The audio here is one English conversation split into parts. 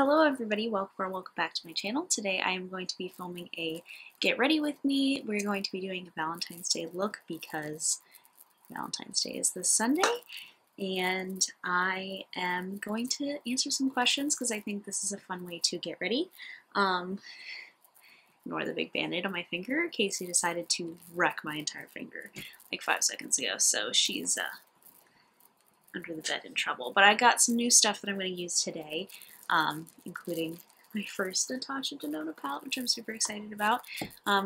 Hello everybody, welcome back to my channel. Today I am going to be filming a Get Ready With Me. We're going to be doing a Valentine's Day look because Valentine's Day is this Sunday, and I am going to answer some questions because I think this is a fun way to get ready. Ignore the big band-aid on my finger. Casey decided to wreck my entire finger like 5 seconds ago, so she's under the bed in trouble. But I got some new stuff that I'm going to use today. Including my first Natasha Denona palette, which I'm super excited about.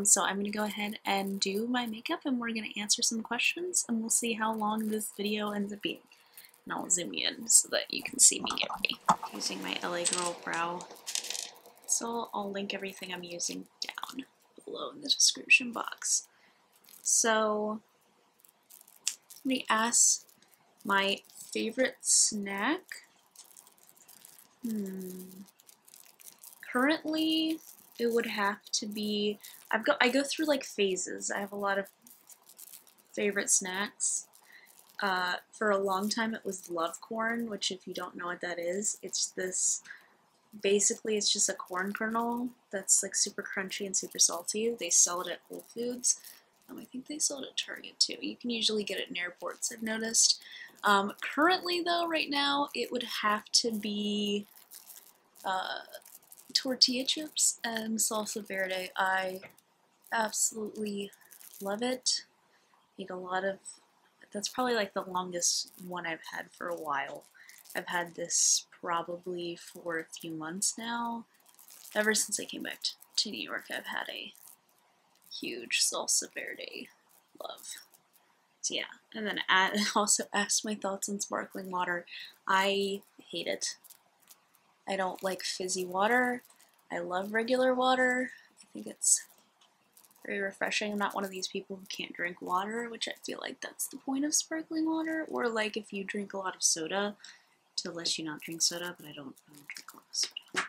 So I'm going to go ahead and do my makeup, and we're going to answer some questions, and we'll see how long this video ends up being. And I'll zoom in so that you can see me get ready. Using my LA Girl brow. So I'll link everything I'm using down below in the description box. So somebody asked my favorite snack. Currently, it would have to be, I go through like phases. I have a lot of favorite snacks. For a long time it was Love Corn, which if you don't know what that is, it's this, basically it's just a corn kernel that's like super crunchy and super salty. They sell it at Whole Foods. I think they sell it at Target too. You can usually get it in airports, I've noticed. Currently though, right now, it would have to be tortilla chips and salsa verde. I absolutely love it. I eat a lot of, that's probably like the longest one I've had for a while. I've had this probably for a few months now. Ever since I came back to New York, I've had a huge salsa verde love. So yeah, and then also asked my thoughts on sparkling water. I hate it. I don't like fizzy water. I love regular water. I think it's very refreshing. I'm not one of these people who can't drink water, which I feel like that's the point of sparkling water. Or like if you drink a lot of soda, to let you not drink soda, but I don't drink a lot of soda.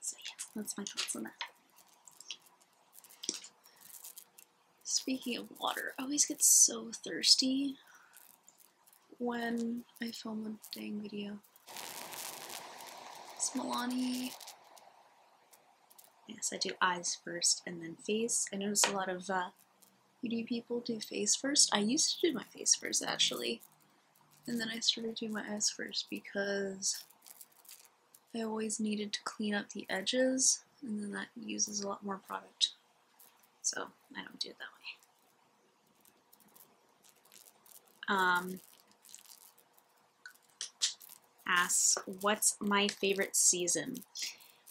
So yeah, that's my thoughts on that. Speaking of water, I always get so thirsty when I film a dang video. It's Milani. Yes, I do eyes first and then face. I notice a lot of beauty people do face first. I used to do my face first, actually. And then I started doing my eyes first because I always needed to clean up the edges, and then that uses a lot more product. So I don't do it that way. Asks, what's my favorite season?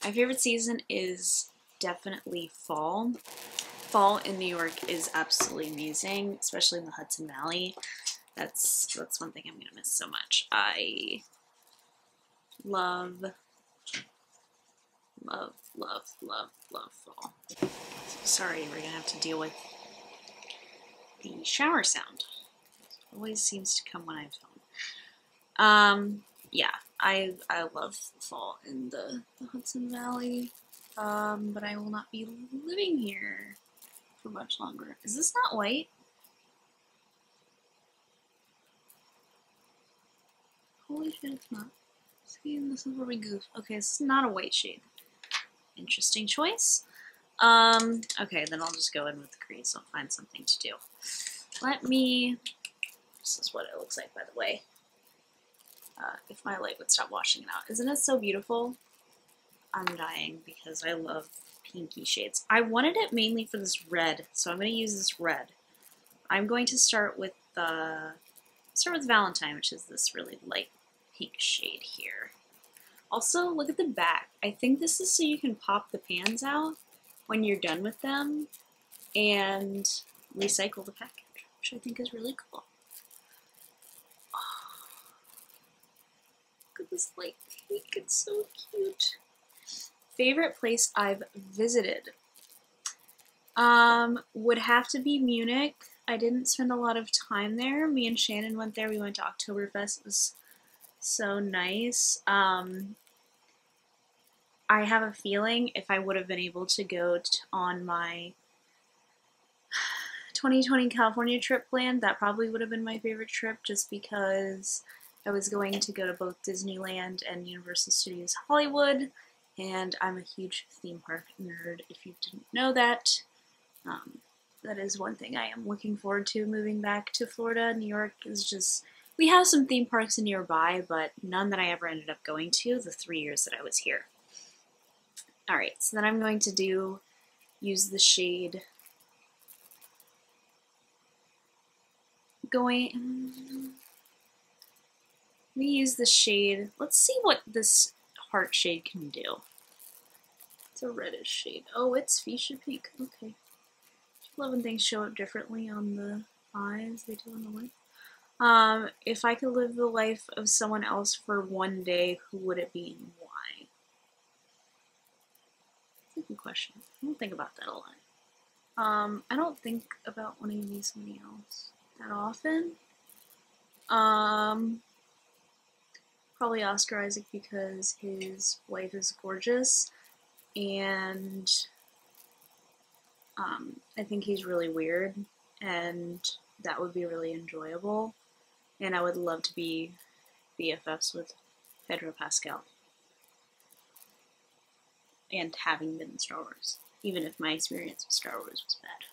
My favorite season is definitely fall. Fall in New York is absolutely amazing, especially in the Hudson Valley. That's one thing I'm gonna miss so much. I love fall. Sorry, we're gonna have to deal with the shower sound. It always seems to come when I film. Yeah, I love fall in the Hudson Valley, but I will not be living here for much longer. Is this not white? Holy shit, it's not. See, this is where we goof. Okay, it's not a white shade. Interesting choice. Okay, then I'll just go in with the crease. I'll find something to do. This is what it looks like, by the way. If my light would stop washing it out. Isn't it so beautiful? I'm dying because I love pinky shades. I wanted it mainly for this red, so I'm going to use this red. I'm going to start with Valentine, which is this really light pink shade here. Also, look at the back. I think this is so you can pop the pans out when you're done with them and recycle the package, which I think is really cool. Oh, look at this light pink, it's so cute. Favorite place I've visited? Would have to be Munich. I didn't spend a lot of time there. Me and Shannon went there, we went to Oktoberfest, it was so nice. I have a feeling if I would have been able to go on my 2020 California trip planned, that probably would have been my favorite trip just because I was going to go to both Disneyland and Universal Studios Hollywood, and I'm a huge theme park nerd, if you didn't know that. That is one thing I am looking forward to moving back to Florida. New York is just, we have some theme parks nearby, but none that I ever ended up going to the 3 years that I was here. Alright, so then I'm going to use the shade let me use the shade, let's see what this heart shade can do. It's a reddish shade. Oh, it's fuchsia pink, okay. Love when things show up differently on the eyes they do on the lip. If I could live the life of someone else for one day, who would it be and why? That's a good question. I don't think about that a lot. I don't think about wanting to be somebody else that often. Probably Oscar Isaac, because his wife is gorgeous, and I think he's really weird, and that would be really enjoyable, and I would love to be BFFs with Pedro Pascal, and having been in Star Wars, even if my experience with Star Wars was bad.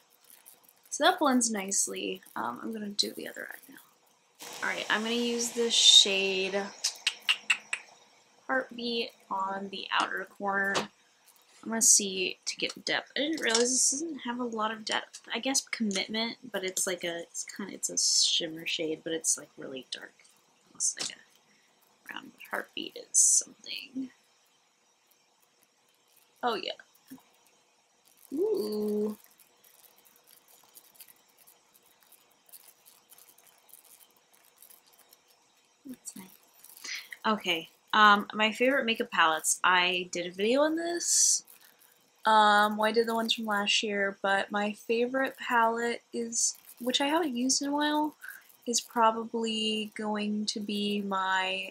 So that blends nicely. I'm going to do the other eye now. Alright, I'm going to use the shade Heartbeat on the outer corner. I'm going to see to get depth. I didn't realize this doesn't have a lot of depth. I guess Commitment, but it's like a, it's a shimmer shade, but it's like really dark. Almost like a round Heartbeat is something. Oh yeah. Ooh. That's nice. Okay. My favorite makeup palettes. I did a video on this. Well, I did the ones from last year, but my favorite palette is, which I haven't used in a while, is probably going to be my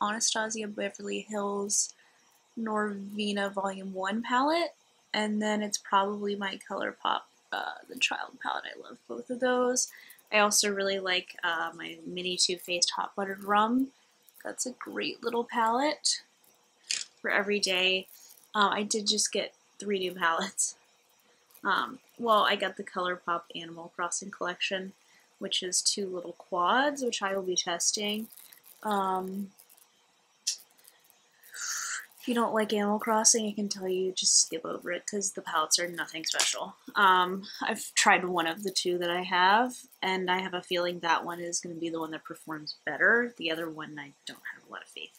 Anastasia Beverly Hills Norvina Volume 1 palette, and then it's probably my Colourpop, the Child palette. I love both of those. I also really like my mini Too Faced Hot Buttered Rum. That's a great little palette for every day. I did just get 3 new palettes. Well, I got the Colourpop Animal Crossing collection, which is 2 little quads, which I will be testing. If you don't like Animal Crossing, I can tell you just skip over it because the palettes are nothing special. I've tried one of the 2 that I have, and I have a feeling that one is going to be the one that performs better. The other one I don't have a lot of faith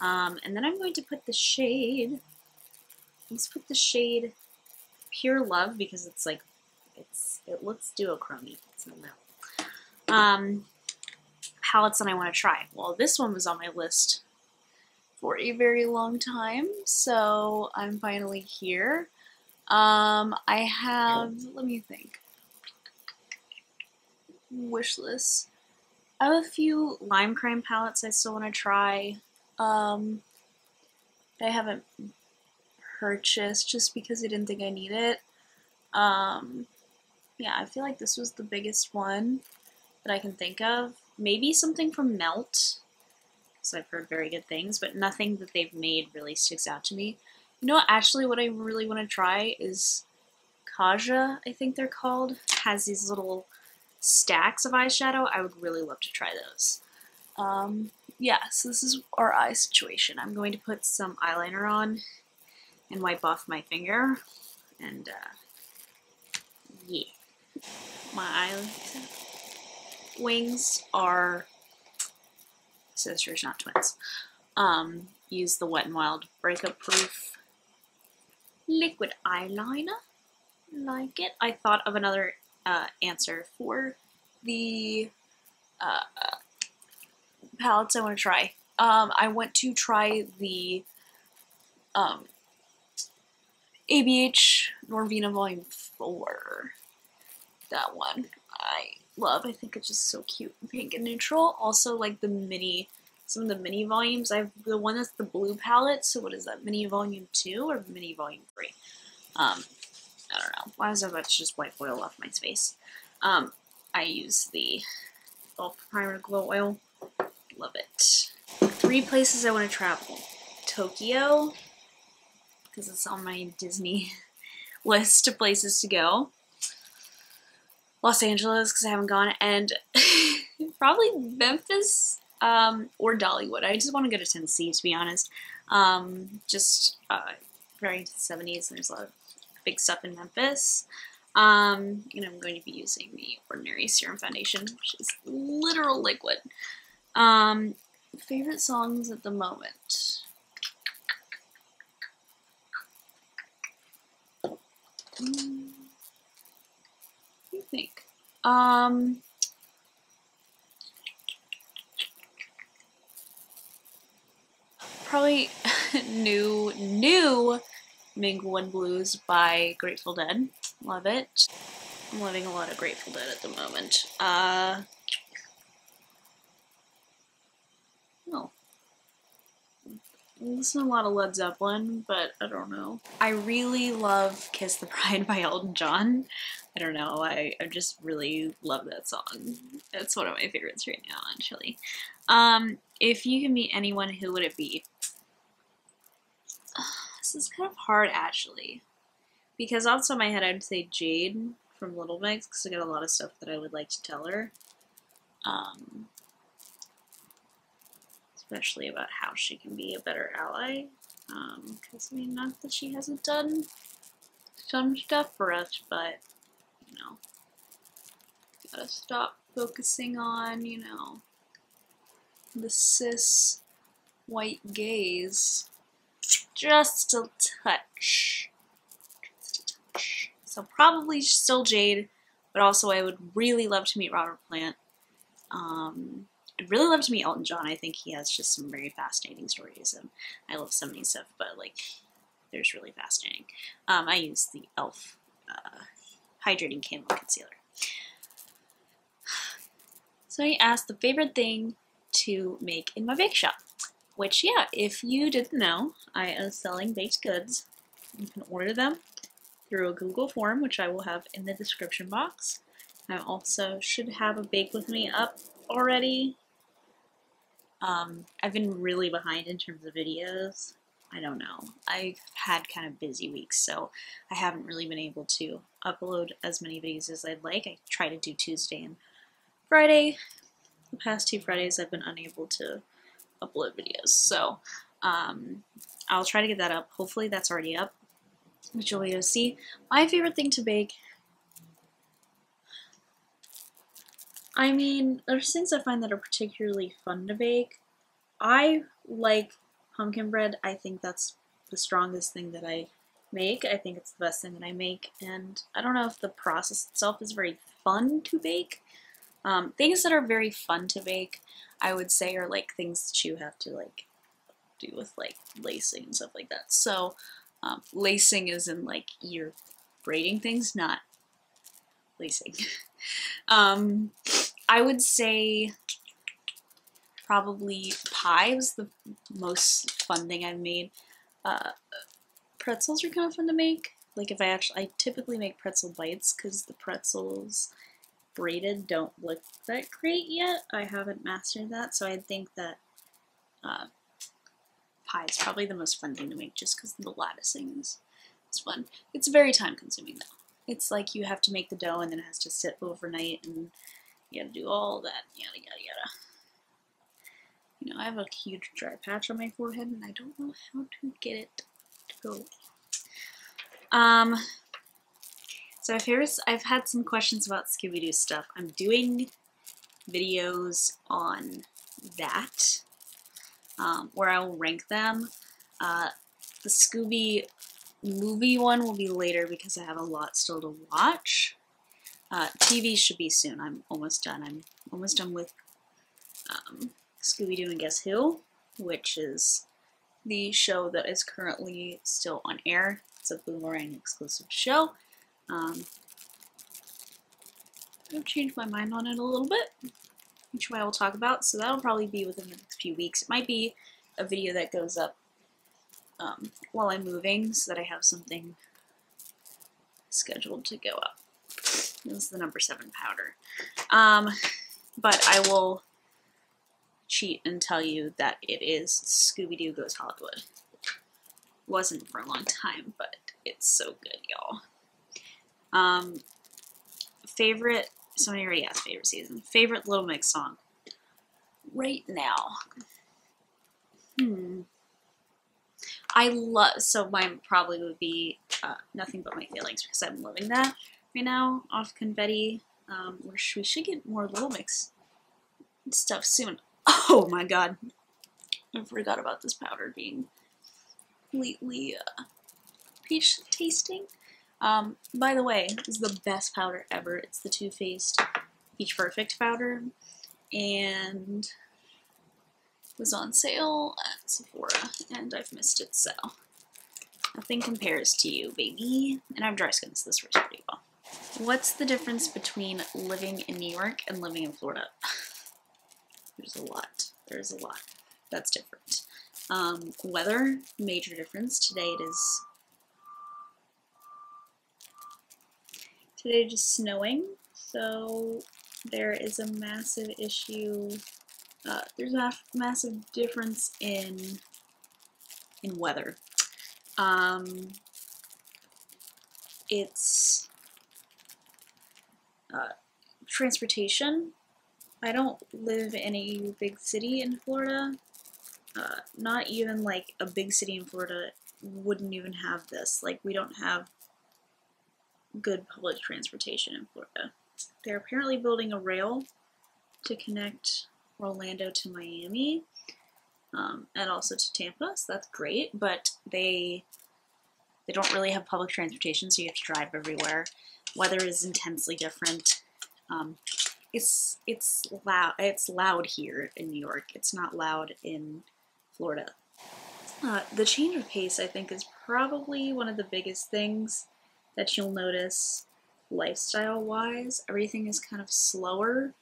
in. And then I'm going to put the shade... Let's put the shade Pure Love, because it's like, it looks duochrome-y. It's in the middle. Palettes that I want to try. Well, this one was on my list for a very long time, so I'm finally here. I have, let me think, wish list. I have a few Lime Crime palettes I still want to try. I haven't purchased just because I didn't think I need it. Yeah, I feel like this was the biggest one that I can think of. Maybe something from Melt, because I've heard very good things, but nothing that they've made really sticks out to me. You know, actually what I really want to try is Kaja, I think they're called, has these little stacks of eyeshadow. I would really love to try those. Yeah, so this is our eye situation. I'm going to put some eyeliner on and wipe off my finger, and yeah, my eye wings are sisters, not twins. Use the Wet n Wild Breakup Proof liquid eyeliner. Like it. I thought of another answer for the palettes I want to try. I want to try the ABH Norvina Volume 4. That one I love. I think it's just so cute and pink and neutral. Also like the mini, some of the mini volumes. I have the one that's the blue palette, so what is that? Mini Volume 2 or Mini Volume 3? I don't know. Why was I about to just wipe oil off my face? I use the Elf Primer Glow Oil Love it. Three places I want to travel. Tokyo, because it's on my Disney list of places to go. Los Angeles, because I haven't gone, and probably Memphis or Dollywood. I just want to go to Tennessee, to be honest. Very into the 70s, and there's a lot of big stuff in Memphis. And I'm going to be using the Ordinary Serum Foundation, which is literal liquid. Favorite songs at the moment. What do you think? Probably new Mingguan Blues by Grateful Dead. Love it. I'm loving a lot of Grateful Dead at the moment. I listen to a lot of Led Zeppelin, but I don't know. I really love Kiss the Bride by Elton John. I don't know, I just really love that song. It's one of my favorites right now, actually. If you could meet anyone, who would it be? This is kind of hard, actually. Because off the top of my head, I would say Jade from Little Mix, because I got a lot of stuff that I would like to tell her. Especially about how she can be a better ally. Because, I mean, not that she hasn't done some stuff for us, but, you know, gotta stop focusing on, you know, the cis white gaze. Just a touch. Just a touch. So probably still Jade, but also I would really love to meet Robert Plant. I'd really love to meet Elton John. I think he has just some very fascinating stories, and I love so many stuff, but like, there's really fascinating. I use the Elf Hydrating Candle Concealer. So I asked the favorite thing to make in my bake shop, which, yeah, if you didn't know, I am selling baked goods. You can order them through a Google form, which I will have in the description box. I also should have a bake with me up already. I've been really behind in terms of videos. I don't know. I've had kind of busy weeks, so I haven't really been able to upload as many videos as I'd like. I try to do Tuesday and Friday. The past two Fridays I've been unable to upload videos, so I'll try to get that up. Hopefully that's already up, which you'll be able to see. My favorite thing to bake, I mean, there's things I find that are particularly fun to bake. I like pumpkin bread. I think that's the strongest thing that I make. I think it's the best thing that I make, and I don't know if the process itself is very fun to bake. Things that are very fun to bake, I would say, are like things that you have to like do with like lacing and stuff like that. So lacing is in like you're braiding things, not lacing. I would say probably pie was the most fun thing I've made. Pretzels are kind of fun to make. Like if I typically make pretzel bites because the pretzels braided don't look that great yet. I haven't mastered that, so I think that pie is probably the most fun thing to make just because the latticing is fun. It's very time consuming though. It's like you have to make the dough and then it has to sit overnight and you gotta do all that, yada yada yada. You know, I have a huge dry patch on my forehead and I don't know how to get it to go. So I've had some questions about Scooby-Doo stuff. I'm doing videos on that, where I will rank them. The Scooby movie one will be later because I have a lot still to watch. TV should be soon. I'm almost done. I'm almost done with Scooby-Doo and Guess Who, which is the show that is currently still on air. It's a Boomerang exclusive show. I've changed my mind on it a little bit, which I will talk about, so that'll probably be within the next few weeks. It might be a video that goes up while I'm moving, so that I have something scheduled to go up. This is the number 7 powder. But I will cheat and tell you that it is Scooby-Doo Goes Hollywood. Wasn't for a long time, but it's so good, y'all. Favorite, somebody already asked favorite season. Favorite Little Mix song right now. I love, so mine probably would be Nothing But My Feelings, because I'm loving that right now off Confetti. We should get more Little Mix stuff soon. Oh my god, I forgot about this powder being completely peach tasting. By the way, this is the best powder ever. It's the Too Faced Peach Perfect powder, and it was on sale at Sephora, and I've missed it, so nothing compares to you, baby. And I have dry skin, so this works pretty well. What's the difference between living in New York and living in Florida? There's a lot. There's a lot. That's different. Weather, major difference. Today it is snowing, so there is a massive issue. There's a massive difference in weather. It's transportation. I don't live in a big city in Florida. Not even like a big city in Florida wouldn't even have this. Like, we don't have good public transportation in Florida. They're apparently building a rail to connect Orlando to Miami, and also to Tampa, so that's great, but they don't really have public transportation, so you have to drive everywhere. Weather is intensely different. It's loud here in New York. It's not loud in Florida. The change of pace, I think, is probably one of the biggest things that you'll notice lifestyle-wise. Everything is kind of slower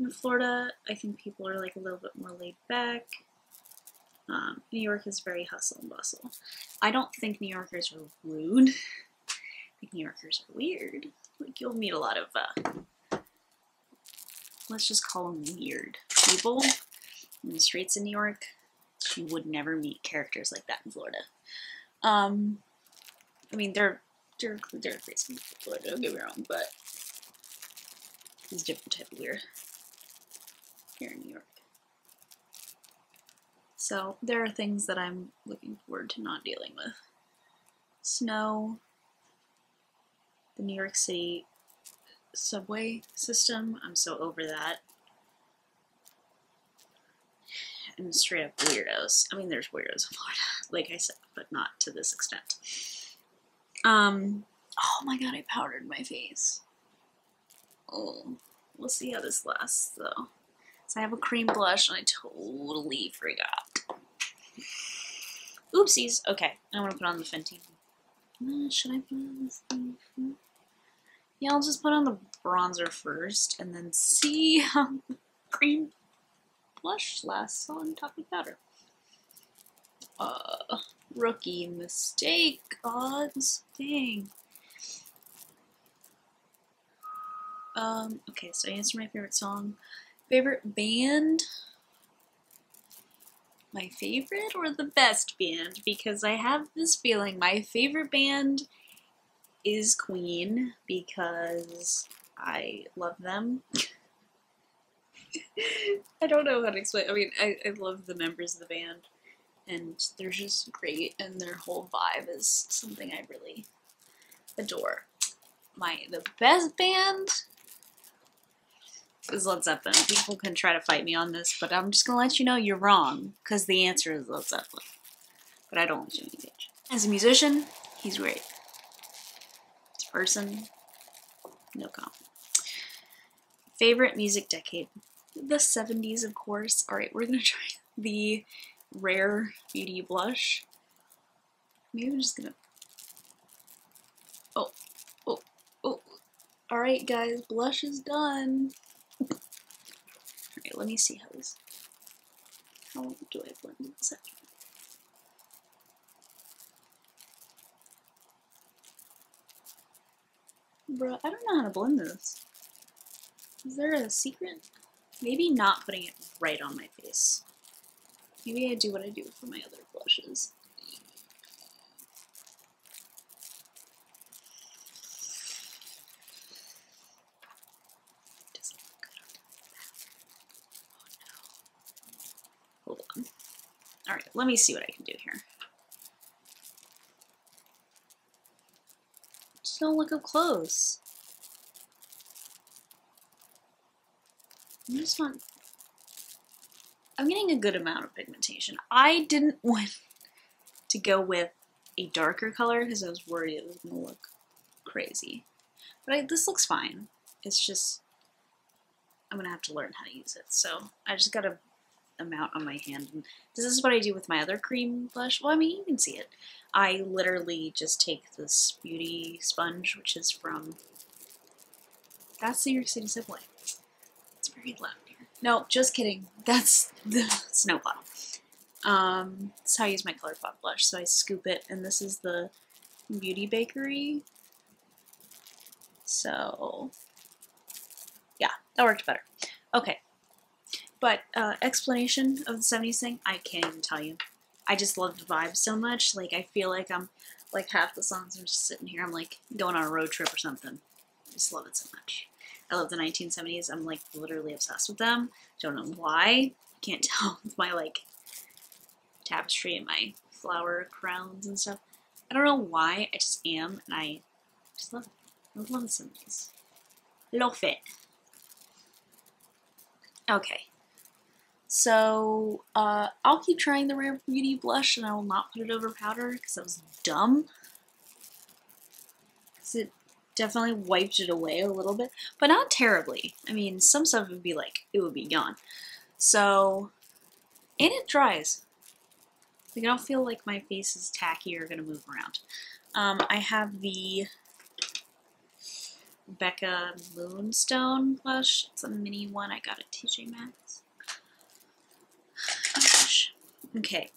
in Florida. I think people are like a little bit more laid back. New York is very hustle and bustle. I don't think New Yorkers are rude. I think New Yorkers are weird. Like, you'll meet a lot of, let's just call them weird people in the streets in New York. You would never meet characters like that in Florida. I mean, they're crazy in Florida, don't get me wrong, but it's a different type of weird here in New York. So there are things that I'm looking forward to not dealing with. Snow, the New York City subway system, I'm so over that. And straight up weirdos. I mean, there's weirdos in Florida, like I said, but not to this extent. Oh my god, I powdered my face. Oh, we'll see how this lasts though. So I have a cream blush and I totally forgot. Oopsies. Okay, I want to put on the Fenty. Should I put on this thing? Yeah, I'll just put on the bronzer first and then see how the cream blush lasts on top of powder. Rookie mistake. Oh, this thing. Okay, so I answered my favorite song. Favorite band? My favorite or the best band? Because I have this feeling my favorite band is Queen, because I love them. I don't know how to explain. I mean, I love the members of the band, and they're just great, and their whole vibe is something I really adore. The best band is Led Zeppelin. People can try to fight me on this, but I'm just gonna let you know you're wrong, because the answer is Led Zeppelin. But I don't want you to engage. As a musician, he's great. As a person, no comment. Favorite music decade? The 70s, of course. Alright, we're gonna try the Rare Beauty blush. Maybe I'm just gonna... Oh. Oh. Oh. Alright, guys. Blush is done. Alright, let me see how this... How do I blend this out? Bruh, I don't know how to blend this. Is there a secret? Maybe not putting it right on my face. Maybe I do what I do for my other blushes. Doesn't look good on that. Oh no. Hold on. Alright, let me see what I can do here. Just don't look up close. I just want... I'm getting a good amount of pigmentation. I didn't want to go with a darker color because I was worried it was going to look crazy. But this looks fine. It's just... I'm going to have to learn how to use it. So I just got an amount on my hand. And this is what I do with my other cream blush. Well, I mean, you can see it. I literally just take this beauty sponge, which is from... That's New York City Subway. It's very loud here. No, just kidding. That's the snow bottle. That's how I use my Colourpop blush. So I scoop it, and this is the Beauty Bakery. So, yeah, that worked better. Okay, but explanation of the 70s thing, I can't even tell you. I just love the vibe so much. Like, I feel like I'm, like, half the songs I'm just sitting here, I'm like going on a road trip or something. I just love it so much. I love the 1970s. I'm like literally obsessed with them. Don't know why. Can't tell with my like tapestry and my flower crowns and stuff. I don't know why. I just am, and I just love it. I love the 70s. Love it. Okay. So I'll keep trying the Rare Beauty blush, and I will not put it over powder because I was dumb. Because it definitely wiped it away a little bit, but not terribly. I mean, some stuff would be like, it would be gone. So, and it dries. Like, I don't feel like my face is tacky or gonna move around. I have the Becca Moonstone blush. It's a mini one. I got at TJ Maxx. Gosh. Okay.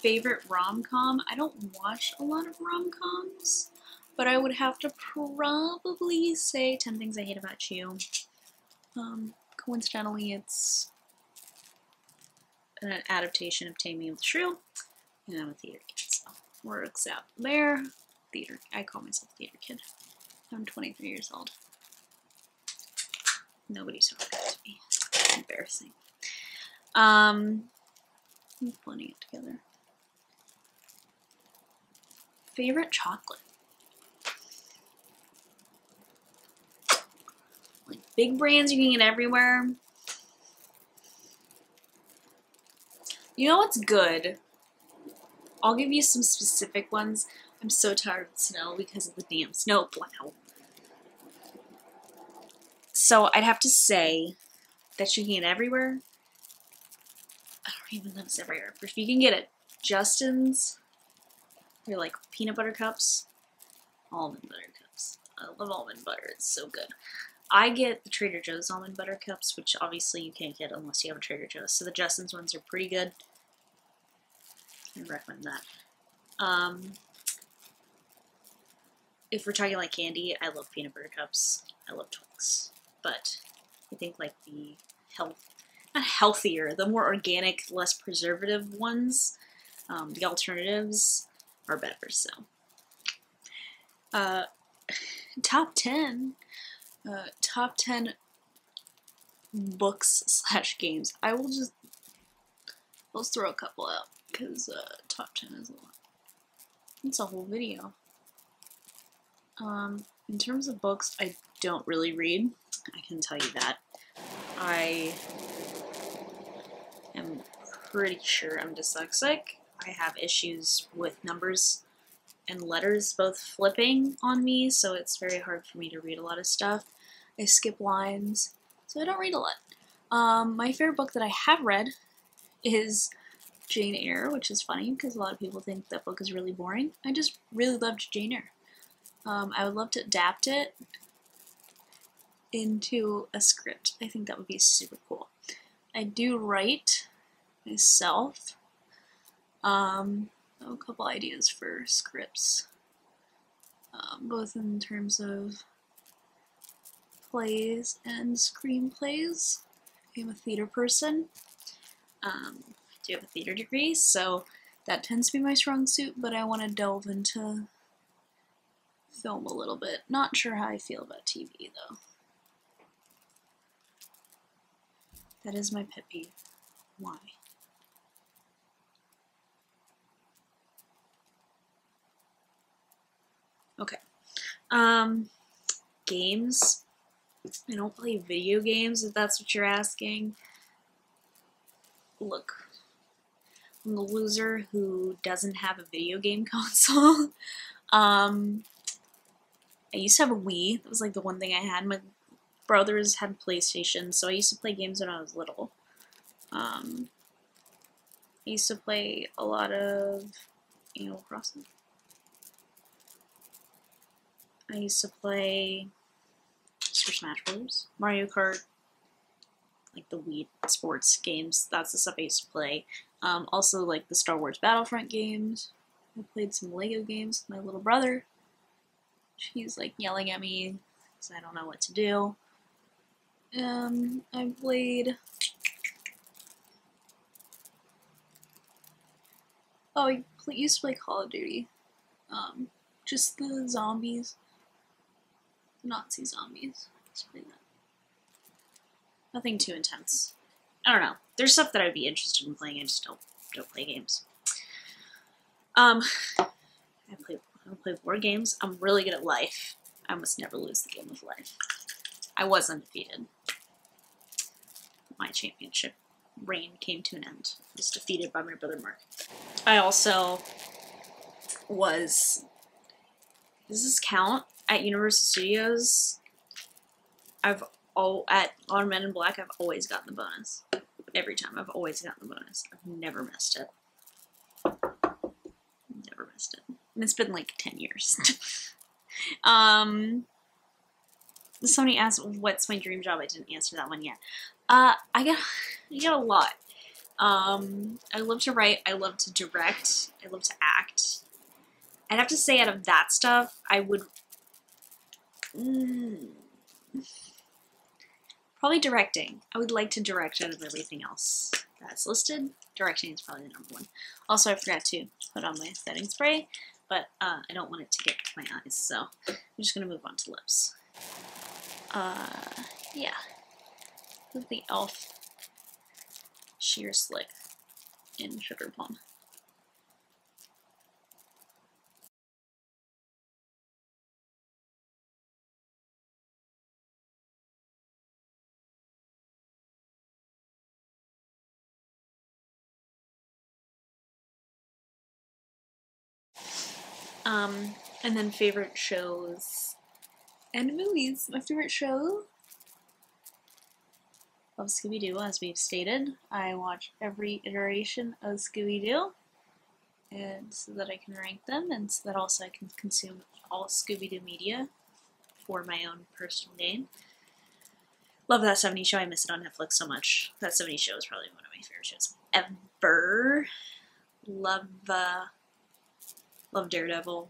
Favorite rom-com? I don't watch a lot of rom-coms, but I would have to probably say 10 Things I Hate About You. Coincidentally, it's an adaptation of Taming of the Shrew, and I'm a theater kid, so works out there. Theater, I call myself theater kid. I'm 23 years old. Nobody's talking to me. It's embarrassing. I'm blending it together. Favorite chocolate? Like big brands you can get everywhere. You know what's good? I'll give you some specific ones. I'm so tired of snow because of the damn snow plow. So I'd have to say that you can get everywhere. I don't even know if it's everywhere, but if you can get it, Justin's. They're like peanut butter cups, almond butter cups. I love almond butter, it's so good. I get the Trader Joe's almond butter cups, which obviously you can't get unless you have a Trader Joe's. So the Justin's ones are pretty good. I recommend that. If we're talking like candy, I love peanut butter cups. I love Twix. But I think like the healthier, the more organic, less preservative ones, the alternatives, are better. So top 10 books / games. I will just let's throw a couple out because top 10 is a lot. It's a whole video. In terms of books, I don't really read. I can tell you that. I am pretty sure I'm dyslexic. I have issues with numbers and letters both flipping on me, so it's very hard for me to read a lot of stuff. I skip lines, so I don't read a lot. My favorite book that I have read is Jane Eyre, which is funny because a lot of people think that book is really boring. I just really loved Jane Eyre. I would love to adapt it into a script. I think that would be super cool. I do write myself. A couple ideas for scripts. both in terms of plays and screenplays. I'm a theater person. I do have a theater degree, so that tends to be my strong suit, but I want to delve into film a little bit. Not sure how I feel about TV, though. That is my pet peeve. Why? Okay. Games. I don't play video games, if that's what you're asking. Look, I'm the loser who doesn't have a video game console. I used to have a Wii. That was like the one thing I had. My brothers had PlayStation, so I used to play games when I was little. I used to play a lot of Animal Crossing. I used to play Super Smash Bros., Mario Kart, like the Wii sports games. That's the stuff I used to play. Also like the Star Wars Battlefront games. I played some Lego games with my little brother. She's like yelling at me because I don't know what to do. I played... Oh, I used to play Call of Duty. Just the zombies. Nazi zombies. That. Nothing too intense. I don't know. There's stuff that I'd be interested in playing. I just don't play games. I play board games. I'm really good at life. I must never lose the game of life. I was undefeated. My championship reign came to an end. I was defeated by my brother Mark. I also was... Does this count? At Universal Studios, on Men in Black, I've always gotten the bonus. Every time, I've always gotten the bonus. I've never missed it. Never missed it. And it's been like 10 years. Somebody asked, what's my dream job? I didn't answer that one yet. I got a lot. I love to write. I love to direct. I love to act. I'd have to say out of that stuff, I would... probably directing. I would like to direct out of everything else that's listed. Directing is probably the number one. Also, I forgot to put on my setting spray, but I don't want it to get to my eyes, so I'm just going to move on to lips. Yeah. This is the Elf Sheer Slick in Sugar Plum. And then favorite shows and movies. My favorite show? Love Scooby-Doo, as we've stated. I watch every iteration of Scooby-Doo, and so that I can rank them, and so that also I can consume all Scooby-Doo media for my own personal gain. Love That '70s Show. I miss it on Netflix so much. That '70s Show is probably one of my favorite shows ever. Love Daredevil.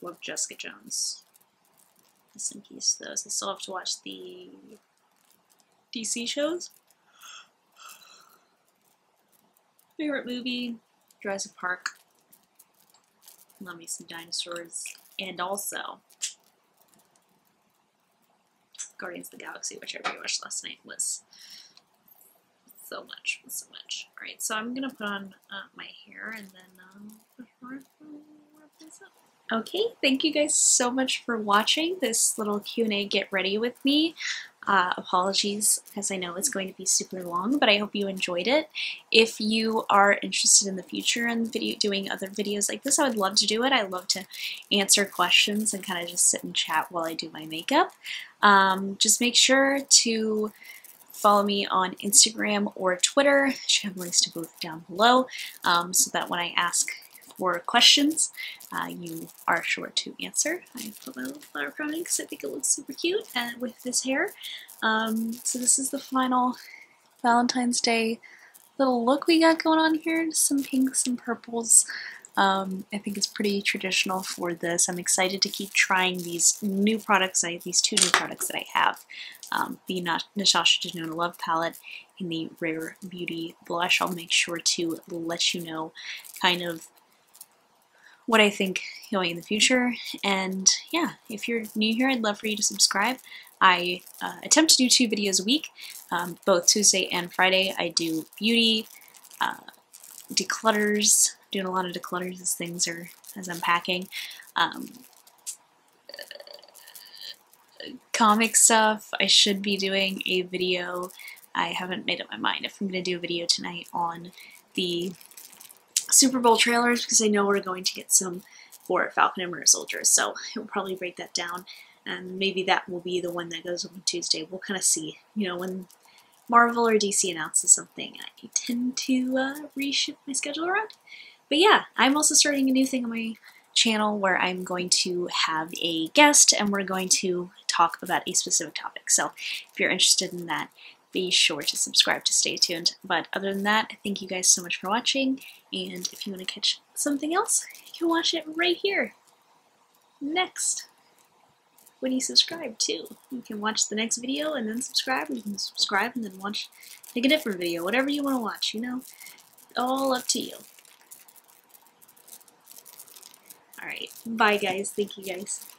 Love Jessica Jones. Rest in peace to those. I still have to watch the DC shows. Favorite movie? Jurassic Park. Love me some dinosaurs. And also, Guardians of the Galaxy, which I rewatched last night, was so much, so much. Alright, so I'm gonna put on my hair and then wrap this up. Okay, thank you guys so much for watching this little Q&A get ready with me. Apologies, because I know it's going to be super long, but I hope you enjoyed it. If you are interested in the future and doing other videos like this, I would love to do it. I love to answer questions and kind of just sit and chat while I do my makeup. Just make sure to follow me on Instagram or Twitter. I should have links to both down below, so that when I ask for questions, you are sure to answer. I put my little flower crown in because I think it looks super cute and with this hair. So this is the final Valentine's Day little look we got going on here. Some pinks and purples. I think it's pretty traditional for this. I'm excited to keep trying these new products, these two new products that I have. The Natasha Denona Love Palette and the Rare Beauty Blush. I'll make sure to let you know kind of what I think going in the future. And yeah, if you're new here, I'd love for you to subscribe. I attempt to do 2 videos a week, both Tuesday and Friday. I do beauty, declutters, doing a lot of declutters as things are, as I'm packing, comic stuff. I should be doing a video. I haven't made up my mind if I'm going to do a video tonight on the Super Bowl trailers, because I know we're going to get some for Falcon and Winter Soldier, so it will probably break that down, and maybe that will be the one that goes on Tuesday. We'll kind of see, you know, when Marvel or DC announces something, I tend to reshift my schedule around. But yeah, I'm also starting a new thing on my channel where I'm going to have a guest and we're going to talk about a specific topic. So if you're interested in that, be sure to subscribe to stay tuned. But other than that, thank you guys so much for watching, and if you want to catch something else, you can watch it right here. Next, when you subscribe too, you can watch the next video and then subscribe, or you can subscribe and then watch, take a different video, whatever you want to watch, you know, all up to you. Alright, bye guys, thank you guys.